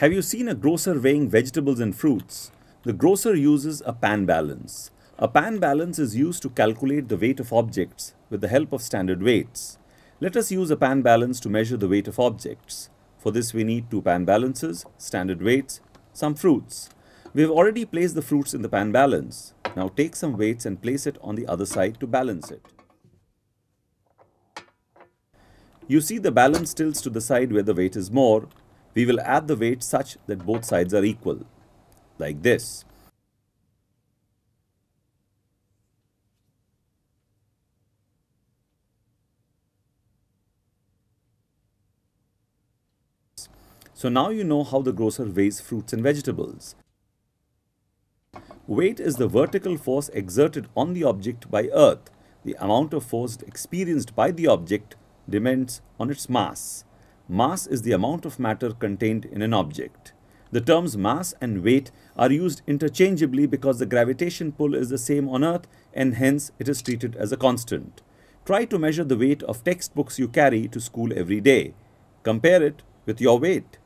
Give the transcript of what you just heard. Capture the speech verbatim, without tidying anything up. Have you seen a grocer weighing vegetables and fruits? The grocer uses a pan balance. A pan balance is used to calculate the weight of objects with the help of standard weights. Let us use a pan balance to measure the weight of objects. For this we need two pan balances, standard weights, some fruits. We have already placed the fruits in the pan balance. Now take some weights and place it on the other side to balance it. You see the balance tilts to the side where the weight is more. We will add the weight such that both sides are equal, like this. So now you know how the grocer weighs fruits and vegetables. Weight is the vertical force exerted on the object by earth. The amount of force experienced by the object depends on its mass. Mass is the amount of matter contained in an object. The terms mass and weight are used interchangeably because the gravitation pull is the same on Earth and hence it is treated as a constant. Try to measure the weight of textbooks you carry to school every day. Compare it with your weight.